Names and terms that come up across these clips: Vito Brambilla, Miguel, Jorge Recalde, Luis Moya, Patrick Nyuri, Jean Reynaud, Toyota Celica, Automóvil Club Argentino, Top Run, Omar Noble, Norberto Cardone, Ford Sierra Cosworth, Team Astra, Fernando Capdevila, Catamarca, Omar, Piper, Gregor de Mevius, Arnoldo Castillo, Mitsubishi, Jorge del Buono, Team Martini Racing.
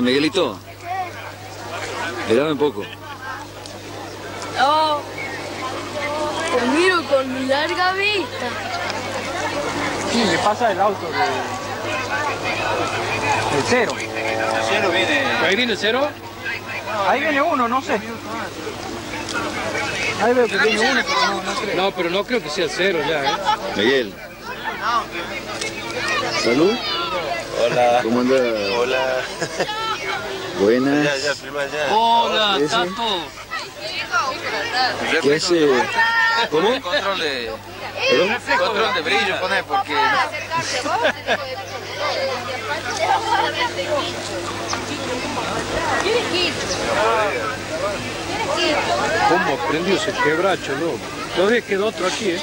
Miguelito, mirame un poco. No, te miro con mi larga vista. Sí, le pasa el auto de... el cero. El cero viene... ¿Ahí viene el cero? Ahí viene uno, no sé. Ahí veo que viene uno, pero no, no creo. No, pero no creo que sea el cero ya, ¿eh? Miguel. ¿Salud? Hola. ¿Cómo andás? Hola. Buenas. Ya, prima, ya. Hola, Tato. ¿Qué hace? ¿Cómo? Control de... control de brillo, poné, porque... ¿Cómo prendió ese quebracho, loco? Todavía quedó otro aquí, ¿eh?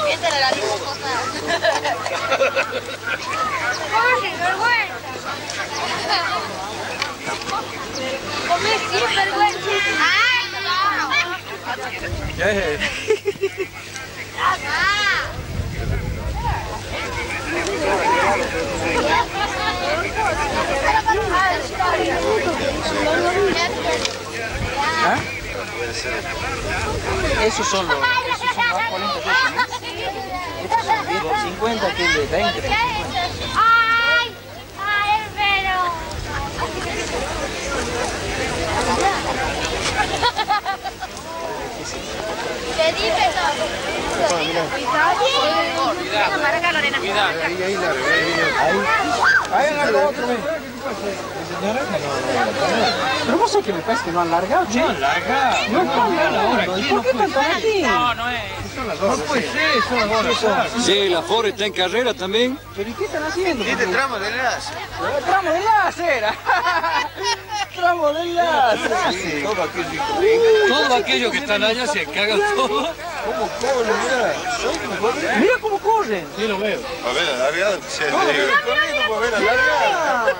Empieza la misma cosa. ¡Jorge, vergüenza! ¡Come sin vergüenza! ¡Ay, no! ¿Ah? Esos son los 50 que le den. ¡Ay! ¡Ay, pero! ¡Te dije todo! ¡Cuidado! ¡Marca, Lorena! ¡Cuidado! ¡Ahí agarra otro! Pero vos sos que me parece que no han largado, che. No han largado. No están largando. ¿Y por qué están aquí? No, no es. No puede ser, son las horas. Sí, la Ford está en carrera también. ¿Pero y qué están haciendo? Este tramo de enlace. Tramo de enlace era. Tramo de enlace. Todo aquello que están allá se cagan todos. ¿Cómo corren? Mira cómo corren. Sí, lo veo. A ver, la largada. A ver, la largada.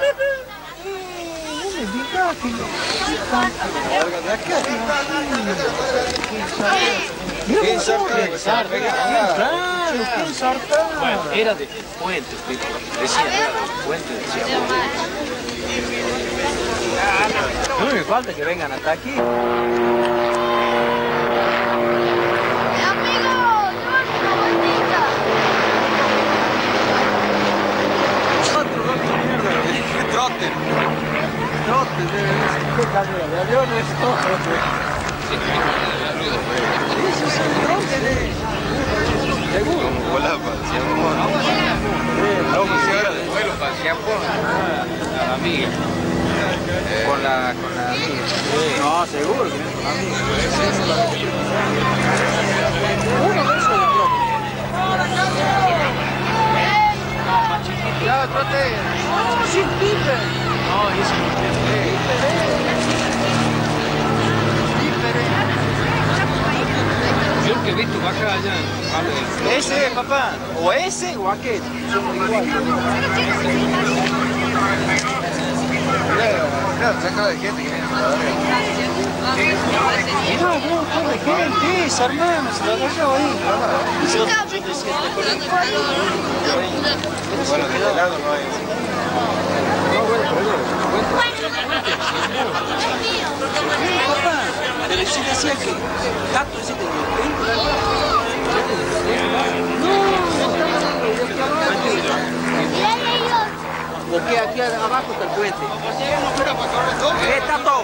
Bueno, era de puente, decía, no me falta que vengan hasta aquí. Trote, ¿qué carrera de aviones? Trote. Seguro. Como volaba, se llamó. No, pues ahora de vuelo pasea por la amiga. Con la amiga. No, seguro que con la amiga. Uno de esos de trote. Ya, trote. No, sin Piper. No, eso no es bien. Yo que he visto vaca allá. Ese, papá. O ese o aquel. Somos iguales. Claro, saca de gente. No, gente. Esa, hermano. Se lo agarró ahí. Bueno, de este lado no hay. Papá, pero si decía que Tato es el de no, porque aquí abajo está el puente. Tato,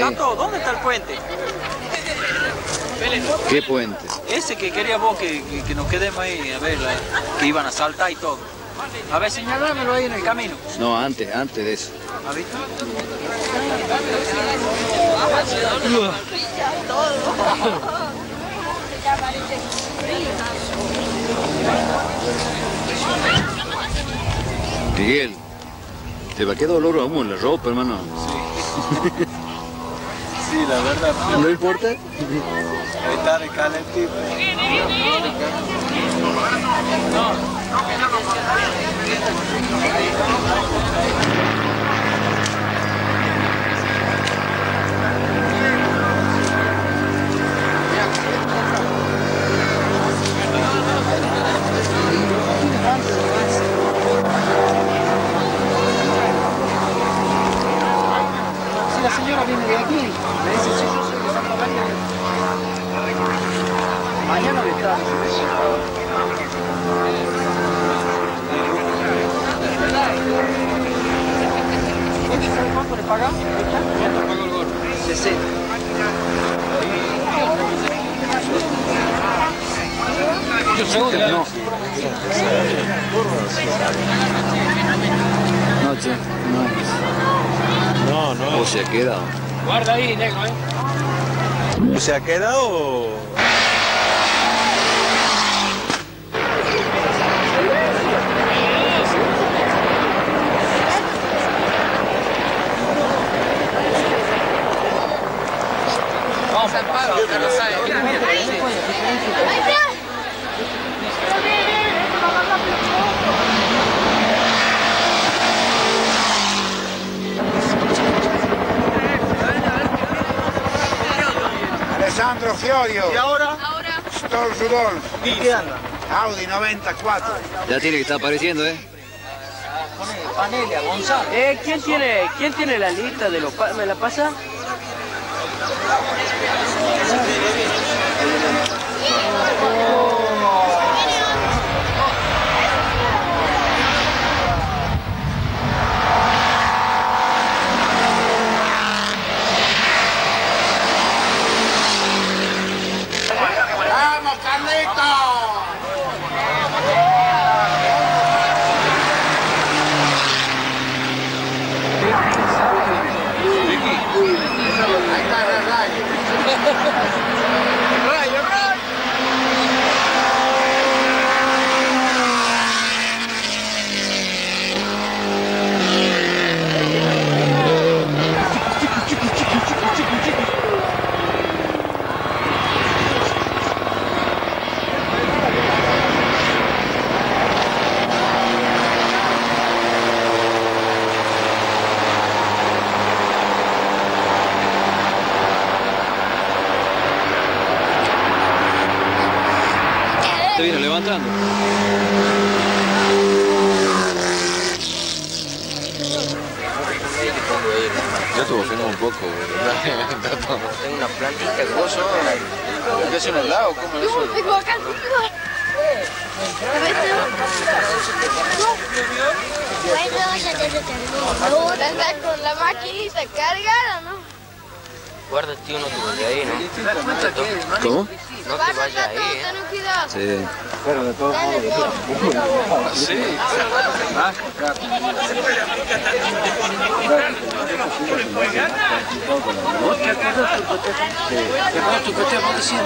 Tato, ¿dónde está el puente? ¿Qué puente? Ese que quería vos que nos quedemos ahí, a ver, que iban a saltar y todo. A ver, señalámelo ahí en el camino. No, antes de eso. ¿Ha visto? Miguel, te va a quedar olor a humo en la ropa, hermano. Sí. Sí, la verdad. ¿No importa? Ahí está Recalde el tipo. Si la señora viene de aquí, me dice si yo soy de Santa María. Mañana le trae. ¿Sabes cuánto le paga? ¿Cuánto le paga el gorro? 60. Yo soy de la noche. Noche, no. No, no. ¿O se ha quedado? Guarda ahí, Diego, ¿eh? ¿O se ha quedado? Alessandro Fiorio. ¿Y ahora? Stol Sudol. Audi 94. Ya tiene que estar apareciendo, ¿eh? Panelia, Gonzalo. ¿Quién tiene la lista de los... ¿Me la pasa? ¡Vamos, Carlitos! Yo estuve frenando un poco, ¿verdad? Tengo una plantita de gozo. ¿Qué es un helado? ¿Cómo es eso? Bueno, ya te lo tengo. ¿Estás con la maquinita cargada, no? Guárdate uno de ahí, ¿no? ¿Cómo? No te vayas ahí, ¿eh? Sí. Pero de todos modos... Sí. Más acá. Vos decís,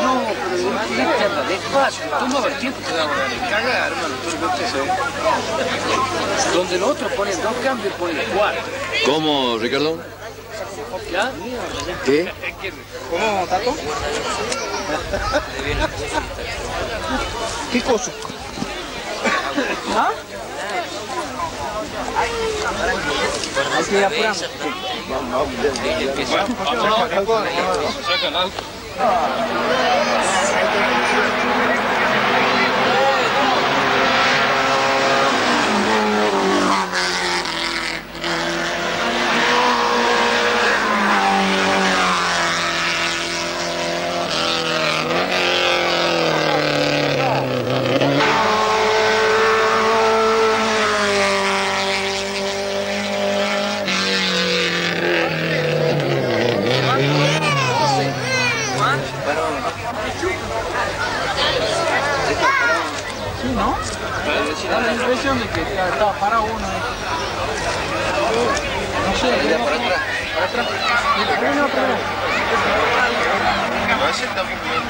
no, pero despacio. Toma el tiempo que da a cagar, hermano. Donde los otros ponen dos cambios, ponen cuatro. ¿Cómo, Ricardo? ¿Qué? ¿Cómo, Tato? ¿Qué cosa? ¿Ah? Hay que ir apurando. Saca el auto. Da la impresión de que estaba parado uno. No sé, mira para atrás. Para atrás. No, ese está muy bien.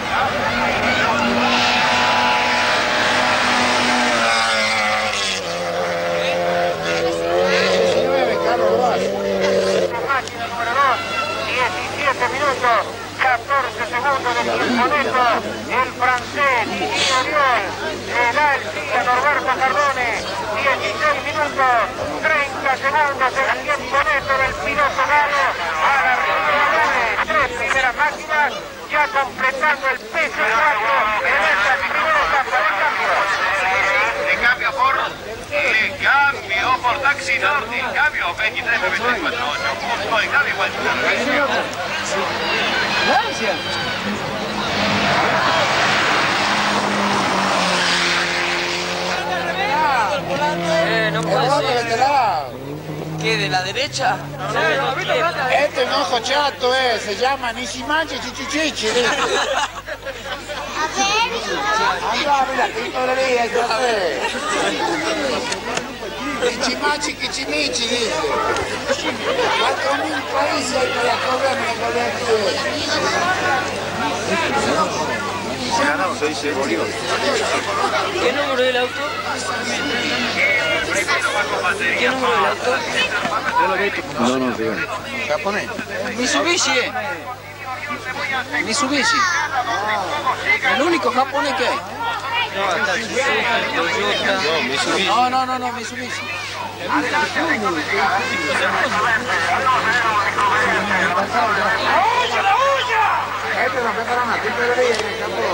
Lancia, Norberto Cardone, 16 minutos, 30 segundos, el tiempo neto del piloto galo a la Riva. Tres primeras máquinas, ya completando el peso 4 en esta primera etapa de cambio. Le cambio por, Taxi Norte, cambio 23.948, justo el cambio igual. No puede ser. ¿Qué, de la derecha? Este enojo chato es, se llama Nisimanche Chichichichi. A ver, la pintorería, entonces. Chichimachi, Kichimichi, dice. 4.000 países hay para cobrarme con ganado, se dice Bolívar. ¿Qué número del auto? ¿Qué número del auto? No, no, tío. ¿Japonés? Mitsubishi, ¿eh? Mitsubishi. El único japonés que hay. No, no, no, no, Mitsubishi. Este nos prepararon a Piper en el campo.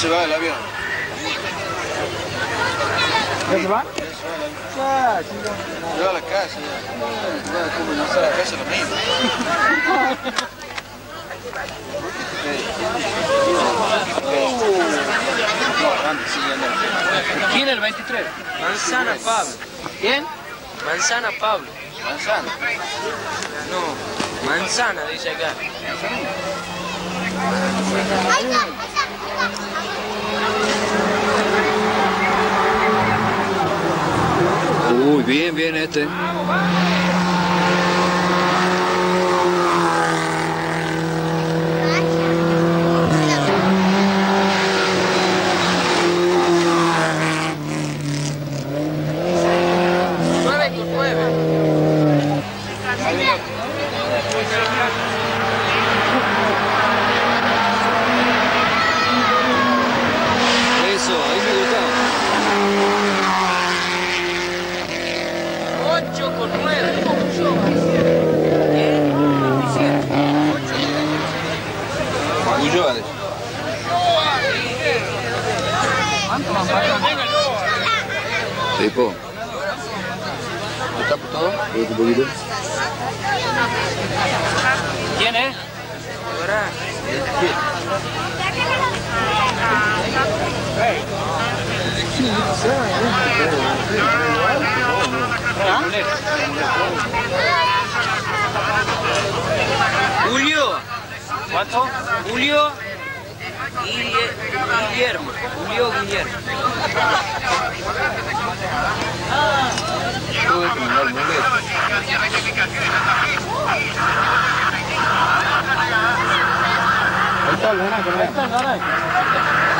¿Se va el avión? ¿Ya se va? Ya se va a la casa. No se va a la casa lo mismo. ¿Quién es el 23? Manzana Pablo. ¿Quién? Manzana Pablo. ¿Manzana? No, Manzana dice acá. Uy, bien, bien este. Tipo, ¿está apostado? Un poquito. ¿Quién es? Julio. ¿Cuánto? Julio. Guillermo, Julio Guillermo.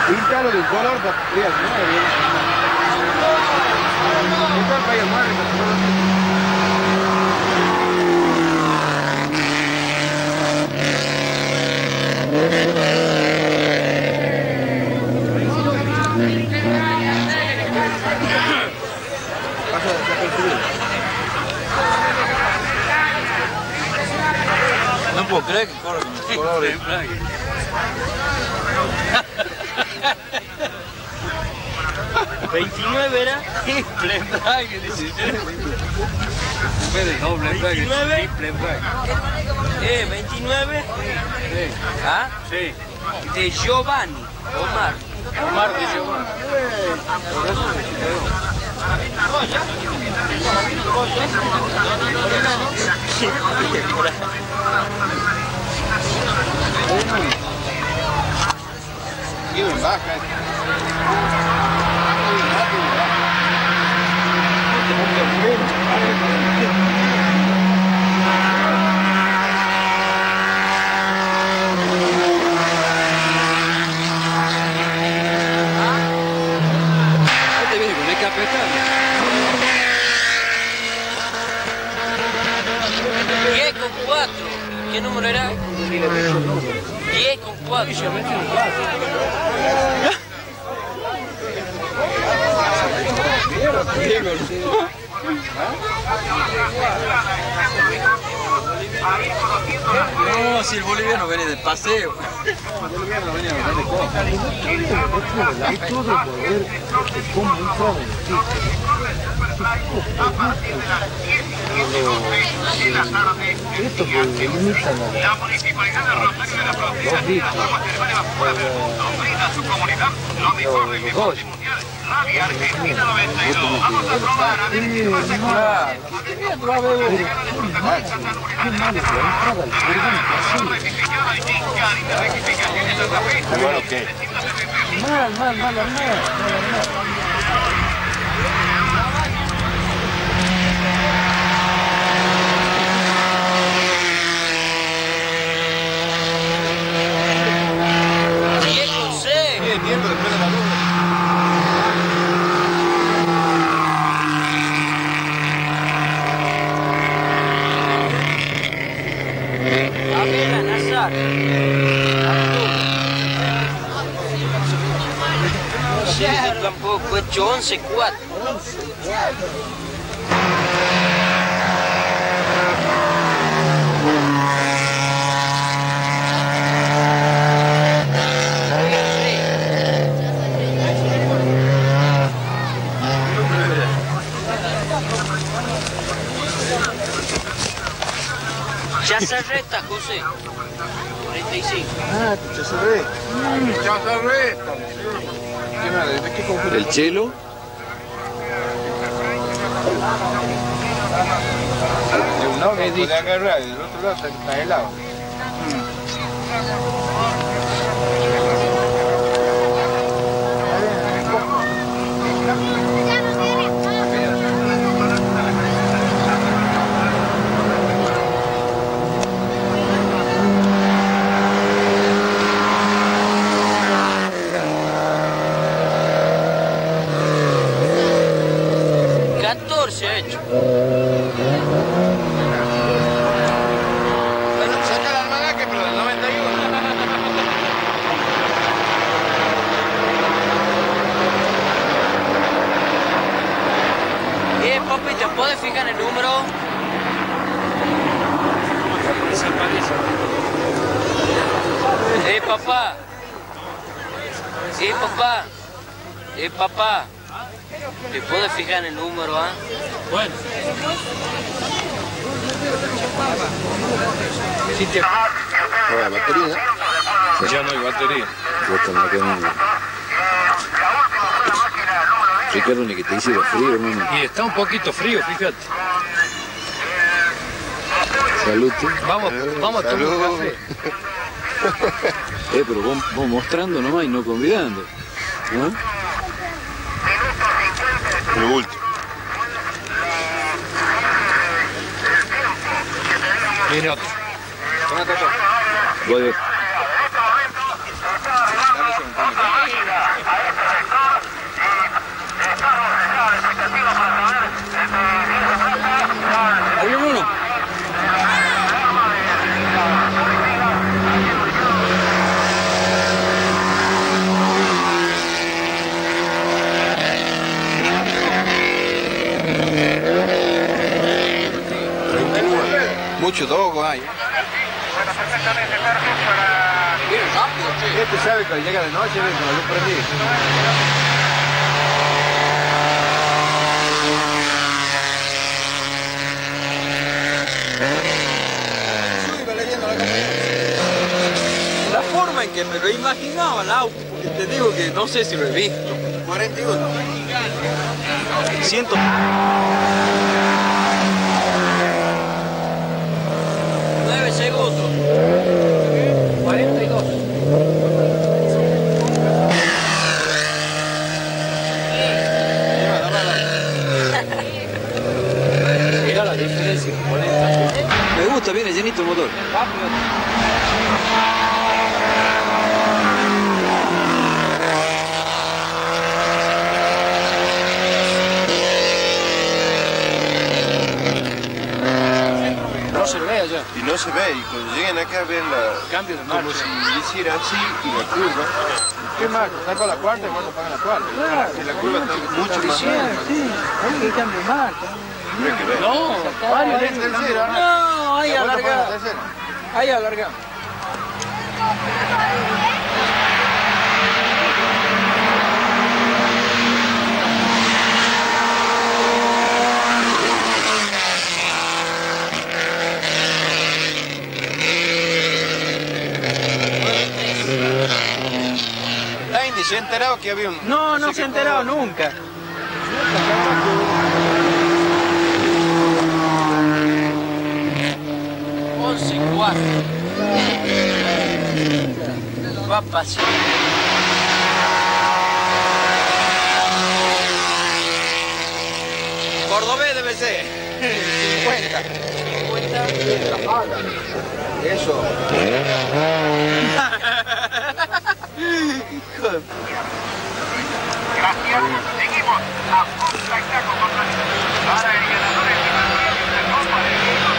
Píntalo del color para que veas, ¿no? No puedo creer que corre con los colores. ¿29 era? Triple embrague, dice. Doble embrague, triple embrague. 29. Sí. ¿Ah? Sí. De Giovanni. Omar. Omar de Giovanni. ¿Qué número era? 10 con 4. No, si el boliviano viene de paseo. El boliviano viene de cosas. Es todo por ver cómo entra. A partir de las 10:15 de la tarde, la Municipalidad de Rosario de la Provincia de las Aguas Termales Vapor del Mundo brinda a su comunidad los mejores deportes mundiales. Rally Argentina 92. Vamos a probar a ver si va a ser curada. Tampoco, he hecho 11-4. Ya se resta, José. 45. Ah, ya se resta. Ya se resta. El chelo. No me puede agarrar, el otro lado está helado. Papá, ¿te puedo fijar en el número, ah? Bueno. Sí, te... Ahora, ¿batería? Ya no hay batería. Ricardo, ni que te hiciera frío, ¿no? Y está un poquito frío, fíjate. Salud. Vamos a tomar un café. Pero vos mostrando nomás y no convidando, ¿no? El último. Viene otro. Voy a ver. Hay uno. Mucho dogo hay. Este sabe que llega de noche, ves, la luz prendida. La forma en que me lo imaginaba el auto, te digo que no sé si lo he visto. 41. 100. Viene llenito el motor. No se ve allá. Y no se ve, y cuando lleguen acá ven la... Cambio de marcha. Como si hiciera así y la curva. ¿Qué más? Está para la cuarta y cuando pagan la cuarta. Claro. Y la curva está mucho más alta. Sí, hay que cambiar de marcha. No, varios de tercera. Ahí alargado. Ahí alargado. ¿Nadie se ha enterado que había un...? No, no se ha enterado nunca. Va a pasar. Cordobés debe ser. 50. 50. Eso. Gracias. Seguimos a un espectáculo para el ganador de la Copa del Mundo.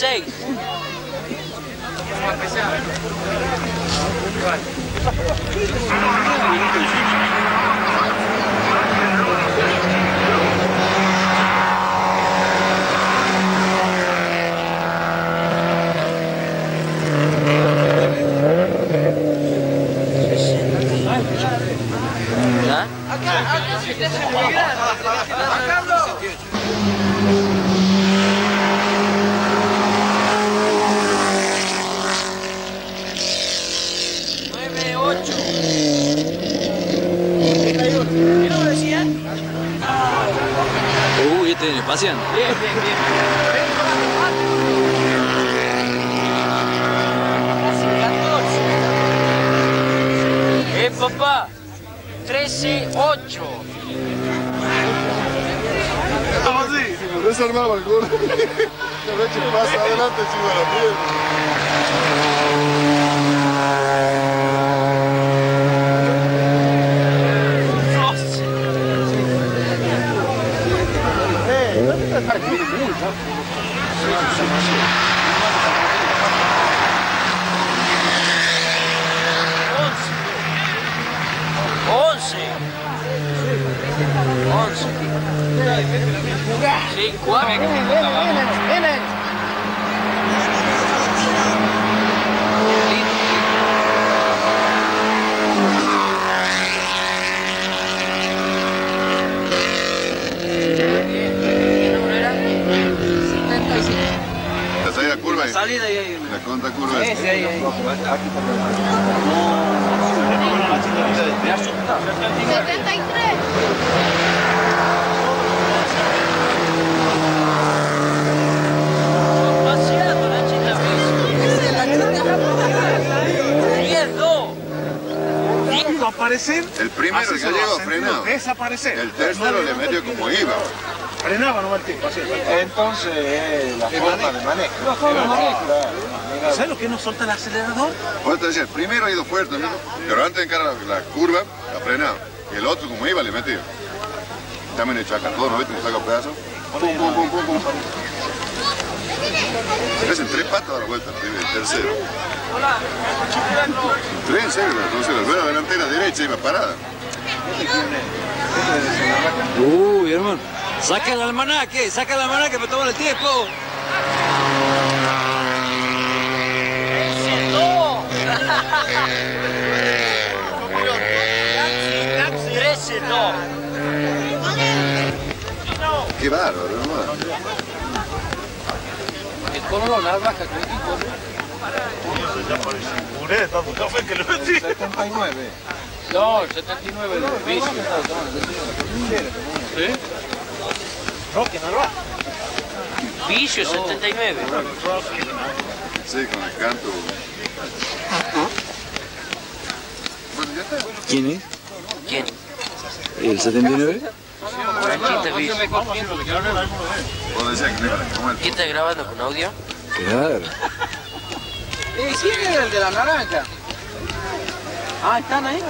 6. Haciendo. Bien, bien, bien. Papá, 13-8. ¿Cómo así? No es armado el culo. Pasa adelante, chico, a la piel. Sí, cuatro. Salida ahí. La contra curva. Sí, ahí, ahí. ¡73! Aparecer, el primero el gallego frenó, desaparecer. El tercero no, le metió como iba. Frenaba nomás el tipo, así. Entonces, la forma de manejo. ¿Sabes lo que no solta el acelerador? Puedes decir, el primero ha ido fuerte, ¿no? Pero antes de encarar la curva, la frenaba. Y el otro como iba le metió. También el chacardón, ¿no viste? Le saca un pedazo. Pum, pum, pum, pum, pum. Se tres patas a la vuelta, el tercero. Tres, en serio, entonces la rueda delantera derecha iba parada. Uy, hermano. Saca el almanaque, que me toman el tiempo. ¡No! 13-2. Qué bárbaro, hermano. Con una baja que equipo. Eso ya parece puré, tanto café que le metí. 79. No, el 79 de piso. ¿Sí? Roque, no lo va. Vicio 79. Sí, con el canto. ¿Quién es? ¿Quién? ¿El 79? ¿Quién está grabando con audio? Claro. ¿Quién era el de la naranja? Ah, ¿están ahí?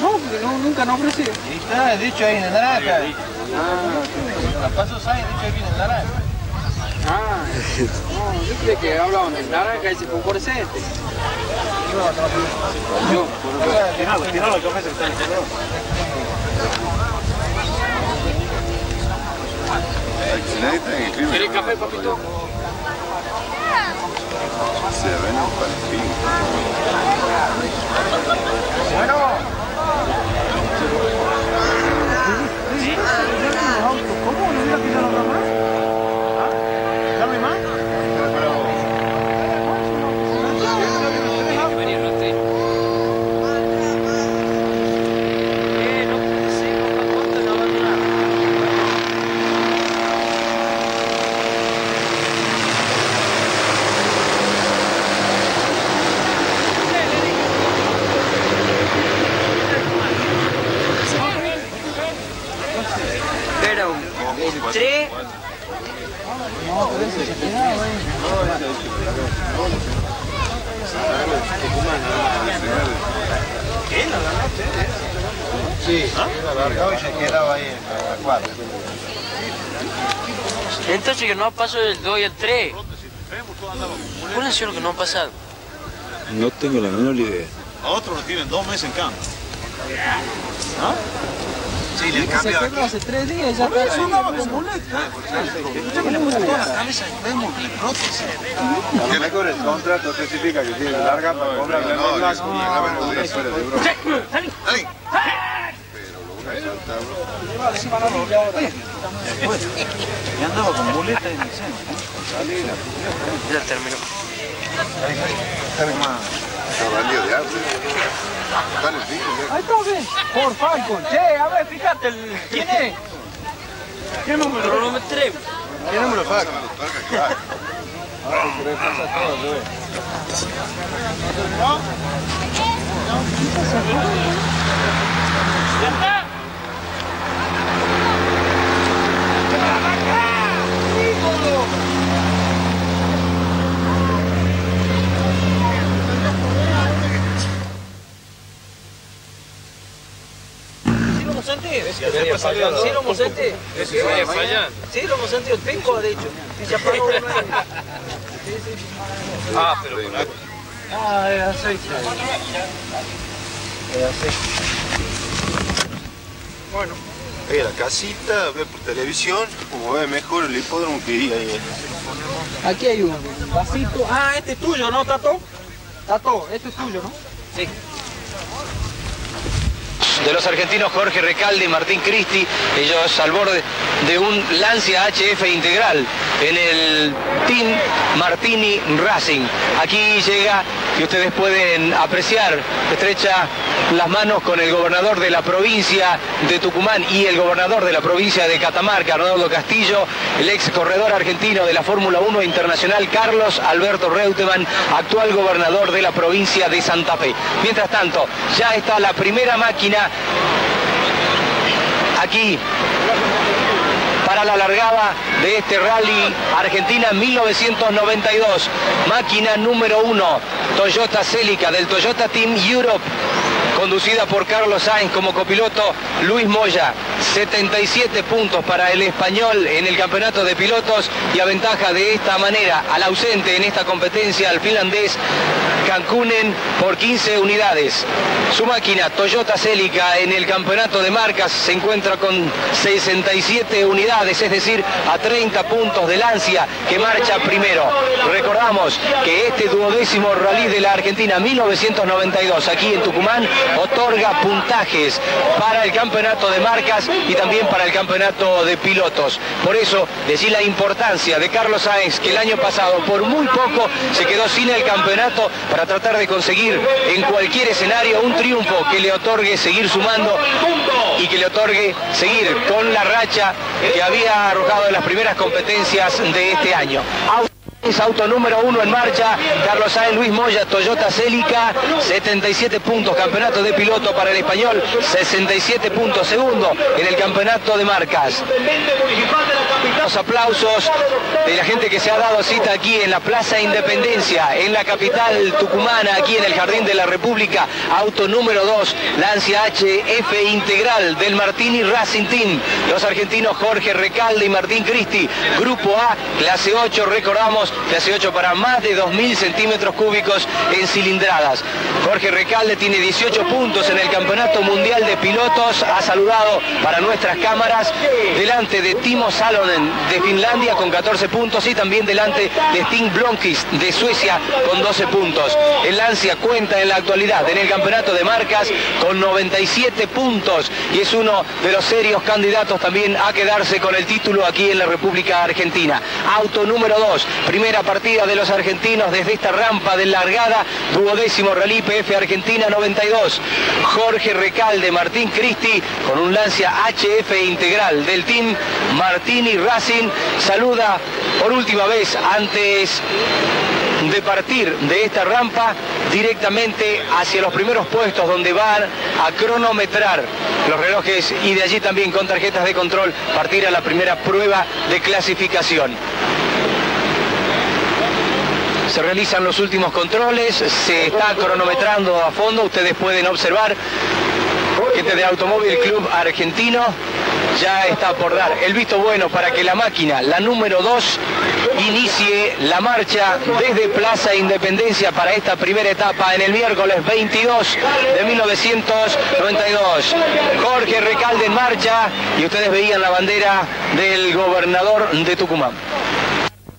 No, porque nunca nos ofrecí. Está, dicho ahí en la naranja. Ah, pasó Sainz, dicho ahí viene el naranja. Ah, no, yo creí que hablaban del naranja y se comporce este. Yo, tiralo, que ofrece ¿quieres café, papito? Se ven un palpín. Bueno. ¿Cómo? ¿No hubiera pisado nada más? ¿Ah? ¿Dame más? Sí, hoy se quedaba ahí en la 4. Entonces que no pasó del 2 y el 3. ¿Por qué que no han pasado? No tengo la menor idea. A otros lo tienen 2 meses en cambio. ¿Ah? Sí, le cambia aquí. Hace 3 días ya está. Eso andaba como muleta. Le puso toda la cabeza y vemos la prótesis. A lo mejor el contrato especifica que tiene larga para cobrar la nómina. ¡Salí! ¡Salí! Ya andaba con muleta en el centro. Ya terminó. Ahí está, ve. Por Falcon. Che, a ver, fíjate. ¿Quién es? ¿Qué número? Cronometré. ¿Qué número Falcon? ¿Ya está? Sí lo hemos sentido, tengo de hecho. Ya pagó uno. Ah, pero con agua. Ah, era aceite. Bueno. La casita, ve por televisión, como ve mejor el hipódromo que iría ahí. Aquí hay uno. Vasito. Ah, este es tuyo, ¿no, Tato? Tato, este es tuyo, ¿no? Sí. De los argentinos Jorge Recalde y Martín Cristi, ellos al borde de un Lancia HF integral en el Team Martini Racing. Aquí llega y ustedes pueden apreciar, estrecha las manos con el gobernador de la provincia de Tucumán y el gobernador de la provincia de Catamarca, Arnoldo Castillo, el ex corredor argentino de la Fórmula 1 internacional, Carlos Alberto Reutemann, actual gobernador de la provincia de Santa Fe. Mientras tanto, ya está la primera máquina aquí para la largada de este Rally Argentina 1992. Máquina número 1, Toyota Celica del Toyota Team Europe, conducida por Carlos Sainz como copiloto, Luis Moya. 77 puntos para el español en el campeonato de pilotos y aventaja de esta manera al ausente en esta competencia, al finlandés Cancunen, por 15 unidades. Su máquina, Toyota Celica, en el campeonato de marcas se encuentra con 67 unidades, es decir, a 30 puntos de Lancia, que marcha primero. Recordamos que este duodécimo Rally de la Argentina 1992, aquí en Tucumán, otorga puntajes para el campeonato de marcas y también para el campeonato de pilotos. Por eso, decir la importancia de Carlos Sainz, que el año pasado por muy poco se quedó sin el campeonato, para tratar de conseguir en cualquier escenario un triunfo que le otorgue seguir sumando y que le otorgue seguir con la racha que había arrojado en las primeras competencias de este año. Auto número 1 en marcha, Carlos Sainz, Luis Moya, Toyota Celica, 77 puntos, campeonato de piloto para el español, 67 puntos, segundo en el campeonato de marcas. Los aplausos de la gente que se ha dado cita aquí en la Plaza Independencia, en la capital tucumana, aquí en el Jardín de la República. Auto número 2, Lancia HF Integral del Martini Racing Team. Los argentinos Jorge Recalde y Martín Cristi, Grupo A, clase 8, recordamos, clase 8 para más de 2.000 centímetros cúbicos en cilindradas. Jorge Recalde tiene 18 puntos en el Campeonato Mundial de Pilotos, ha saludado para nuestras cámaras delante de Timo Salonen de Finlandia con 14 puntos y también delante de Stig Blomqvist de Suecia con 12 puntos. El Lancia cuenta en la actualidad en el Campeonato de Marcas con 97 puntos y es uno de los serios candidatos también a quedarse con el título aquí en la República Argentina. Auto número 2, primera partida de los argentinos desde esta rampa de largada, duodécimo Rally PF Argentina 92. Jorge Recalde, Martín Cristi, con un Lancia HF integral del Team Martini Racing, saluda por última vez antes de partir de esta rampa directamente hacia los primeros puestos donde van a cronometrar los relojes y de allí también con tarjetas de control partir a la primera prueba de clasificación. Se realizan los últimos controles, se está cronometrando a fondo, ustedes pueden observar gente de Automóvil Club Argentino ya está por dar el visto bueno para que la máquina, la número 2, inicie la marcha desde Plaza Independencia para esta primera etapa en el miércoles 22 de 1992. Jorge Recalde en marcha y ustedes veían la bandera del gobernador de Tucumán.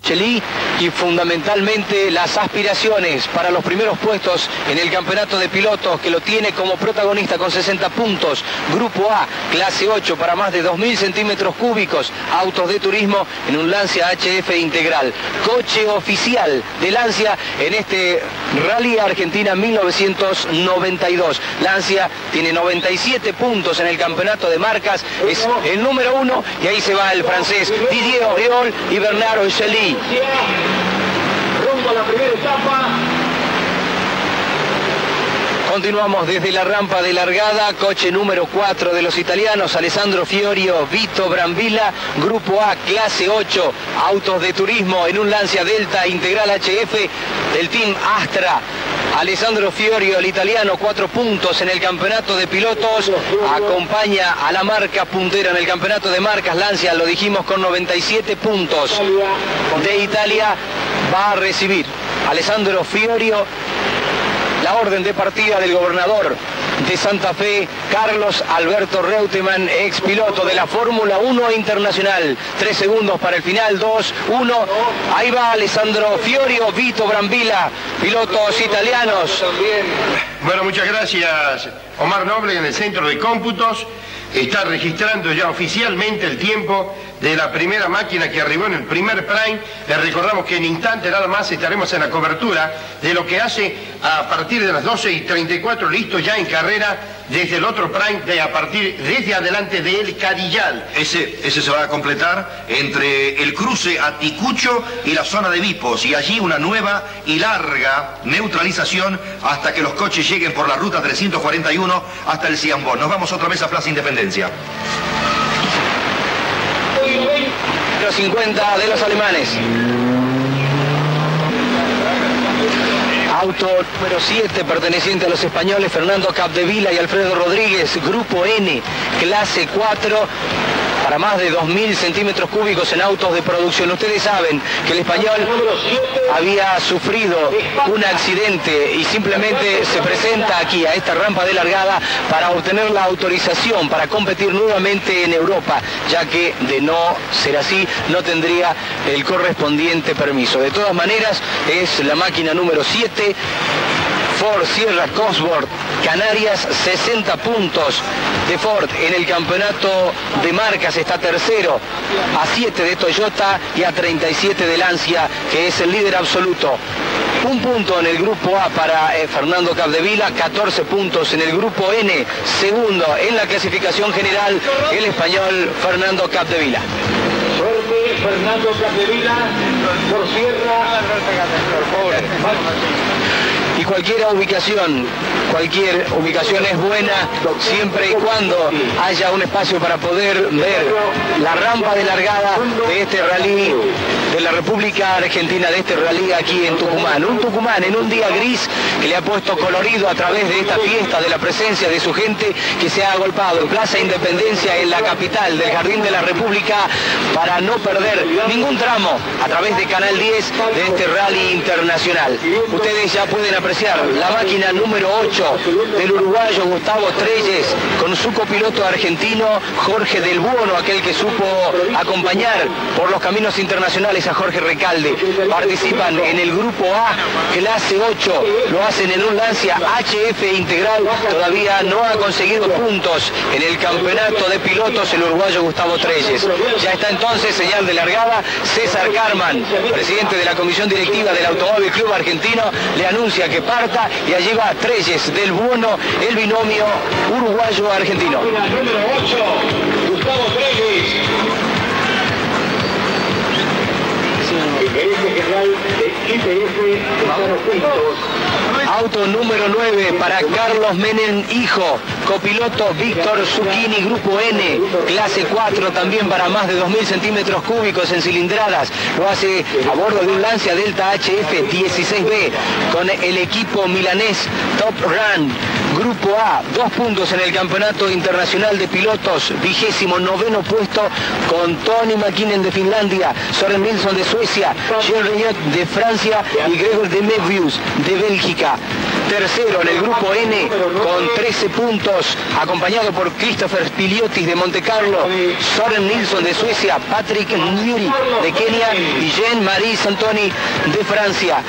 Chely, y fundamentalmente las aspiraciones para los primeros puestos en el campeonato de pilotos, que lo tiene como protagonista con 60 puntos, Grupo A, clase 8 para más de 2.000 centímetros cúbicos, autos de turismo en un Lancia HF integral, coche oficial de Lancia en este Rally Argentina 1992. Lancia tiene 97 puntos en el campeonato de marcas, es el número 1 y ahí se va el francés Didier Auriol y Bernardo Chely. Rumbo a la primera etapa. Continuamos desde la rampa de largada, coche número 4 de los italianos, Alessandro Fiorio, Vito Brambilla, Grupo A, clase 8, autos de turismo en un Lancia Delta Integral HF del Team Astra. Alessandro Fiorio, el italiano, 4 puntos en el campeonato de pilotos, acompaña a la marca puntera en el campeonato de marcas, Lancia, lo dijimos, con 97 puntos. De Italia va a recibir Alessandro Fiorio la orden de partida del gobernador de Santa Fe, Carlos Alberto Reutemann, ex piloto de la Fórmula 1 Internacional. 3 segundos para el final, 2, 1. Ahí va Alessandro Fiorio, Vito Brambilla, pilotos italianos. Bueno, muchas gracias. Omar Noble en el centro de cómputos está registrando ya oficialmente el tiempo de la primera máquina que arribó en el primer prime. Les recordamos que en instante nada más estaremos en la cobertura de lo que hace a partir de las 12:34, listo ya en carrera desde el otro prime desde adelante de El Cadillal. Ese se va a completar entre el cruce a Ticucho y la zona de Vipos, y allí una nueva y larga neutralización hasta que los coches lleguen por la ruta 341 hasta el Ciambón. Nos vamos otra vez a Plaza Independencia. 50 de los alemanes. Auto número 7 perteneciente a los españoles Fernando Capdevila y Alfredo Rodríguez, Grupo N, clase 4 para más de 2.000 centímetros cúbicos en autos de producción. Ustedes saben que el español había sufrido un accidente y simplemente se presenta aquí a esta rampa de largada para obtener la autorización para competir nuevamente en Europa, ya que de no ser así no tendría el correspondiente permiso. De todas maneras, es la máquina número 7, Ford Sierra Cosworth, Canarias, 60 puntos de Ford en el campeonato de marcas, está tercero, a 7 de Toyota y a 37 de Lancia, que es el líder absoluto. Un punto en el grupo A para Fernando Capdevila, 14 puntos en el grupo N, segundo en la clasificación general, el español Fernando Capdevila. Suerte Fernando Capdevila por Sierra. Y cualquier ubicación es buena siempre y cuando haya un espacio para poder ver la rampa de largada de este rally de la República Argentina, de este rally aquí en Tucumán. Un Tucumán en un día gris que le ha puesto colorido a través de esta fiesta, de la presencia de su gente que se ha agolpado en Plaza Independencia, en la capital del Jardín de la República, para no perder ningún tramo a través de Canal 10 de este rally internacional. Ustedes ya pueden apreciar la máquina número 8 del uruguayo Gustavo Trelles con su copiloto argentino Jorge del Buono, aquel que supo acompañar por los caminos internacionales a Jorge Recalde. Participan en el grupo A, clase 8, lo hacen en un Lancia HF integral, todavía no ha conseguido puntos en el campeonato de pilotos el uruguayo Gustavo Trelles. Ya está entonces señal de largada. César Carman, presidente de la comisión directiva del Automóvil Club Argentino, le anuncia que parta y allí va Trelles, del Buono, el binomio uruguayo-argentino. Número 8, Gustavo Trelles. Gerente general de IPF, Mauro Pintos. Auto número 9 para Carlos Menem Hijo, copiloto Víctor Zucchini, Grupo N, clase 4 también para más de 2.000 centímetros cúbicos en cilindradas. Lo hace a bordo de un Lancia Delta HF 16B con el equipo milanés Top Run. Grupo A, 2 puntos en el Campeonato Internacional de Pilotos, 29º puesto con Tony Mäkinen de Finlandia, Soren Nilsson de Suecia, Jean Reynaud de Francia y Gregor de Mevius de Bélgica. Tercero en el Grupo N con 13 puntos, acompañado por Christopher Spiliotis de Monte Carlo, Soren Nilsson de Suecia, Patrick Nyuri de Kenia y Jean-Marie Santoni de Francia.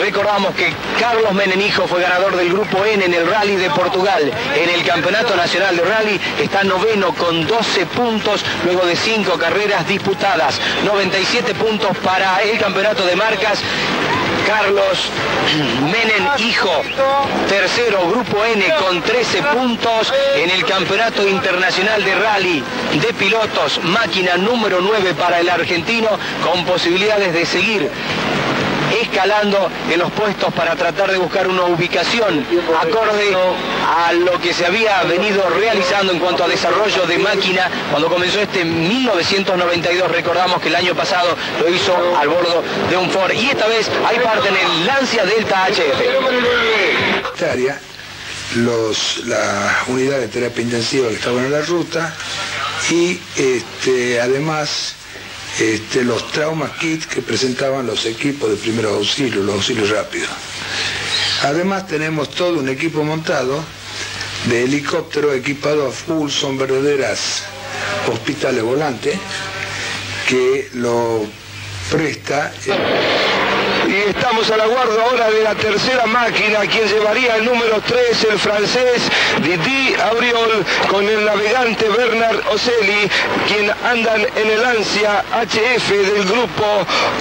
Recordamos que Carlos Menem Hijo fue ganador del Grupo N en el Rally de Portugal. En el Campeonato Nacional de Rally está 9º con 12 puntos luego de 5 carreras disputadas. 97 puntos para el Campeonato de Marcas. Carlos Menem Hijo, 3º, Grupo N con 13 puntos en el Campeonato Internacional de Rally de Pilotos, máquina número 9 para el argentino, con posibilidades de seguir escalando en los puestos para tratar de buscar una ubicación acorde a lo que se había venido realizando en cuanto a desarrollo de máquina cuando comenzó este 1992. Recordamos que el año pasado lo hizo al bordo de un Ford y esta vez hay parte en el Lancia Delta HF. Esta área, las unidades de terapia intensiva que estaban en la ruta y además... los trauma kits que presentaban los equipos de primeros auxilios, los auxilios rápidos. Además tenemos todo un equipo montado de helicóptero equipado a full, son verdaderas hospitales volantes que lo presta... Y estamos a la guarda ahora de la tercera máquina, quien llevaría el número 3, el francés Didier Auriol, con el navegante Bernard Ocelli, quien andan en el Lancia HF del grupo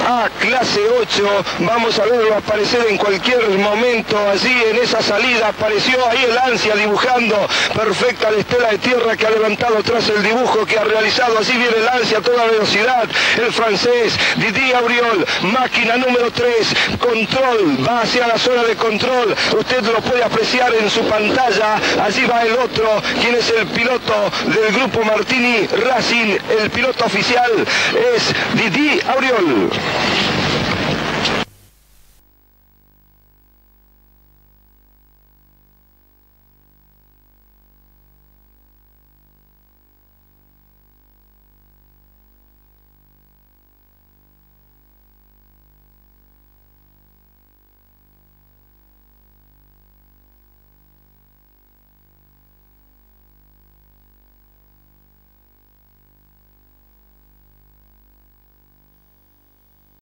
A, clase 8. Vamos a verlo aparecer en cualquier momento, allí en esa salida apareció ahí el Lancia dibujando perfecta la estela de tierra que ha levantado tras el dibujo que ha realizado. Así viene el Lancia a toda velocidad, el francés Didier Auriol, máquina número 3. Control, va hacia la zona de control, usted lo puede apreciar en su pantalla, allí va el otro, quien es el piloto del grupo Martini Racing, el piloto oficial es Didier Auriol.